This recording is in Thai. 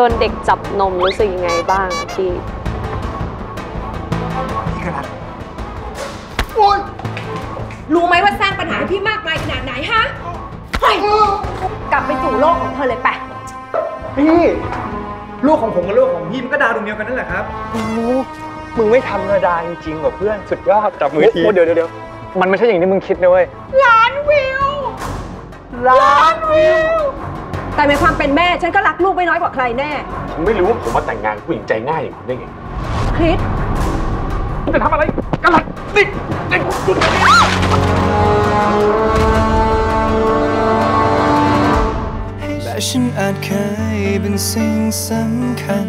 โดนเด็กจับนมรู้สึกยังไงบ้างพี่พี่กระดาษโอ๊ยรู้ไหมว่าสร้างปัญหาให้พี่มากมายขนาดไหนฮะเฮ้ยกลับไปสู่โลกของเธอเลยไปพี่ลูกของผมกับลูกของพี่มันก็ดาวดวงเดียวกันนั่นแหละครับมึงไม่ทำนาดาจริงๆว่ะเพื่อนสุดยอดจับมือทีเดี๋ยวมันไม่ใช่อย่างที่มึงคิดนะเว้ยล้านวิวแต่ในความเป็นแม่ฉันก็รักลูกไม่น้อยกว่าใครแน่ผมไม่รู้ว่าผมมาแต่งงานผู้หญิงใจง่ายอย่างคุณได้ไงคริสจะทำอะไรกันล่ะนี่และฉันอาจเคยเป็นสิ่งสำคัญ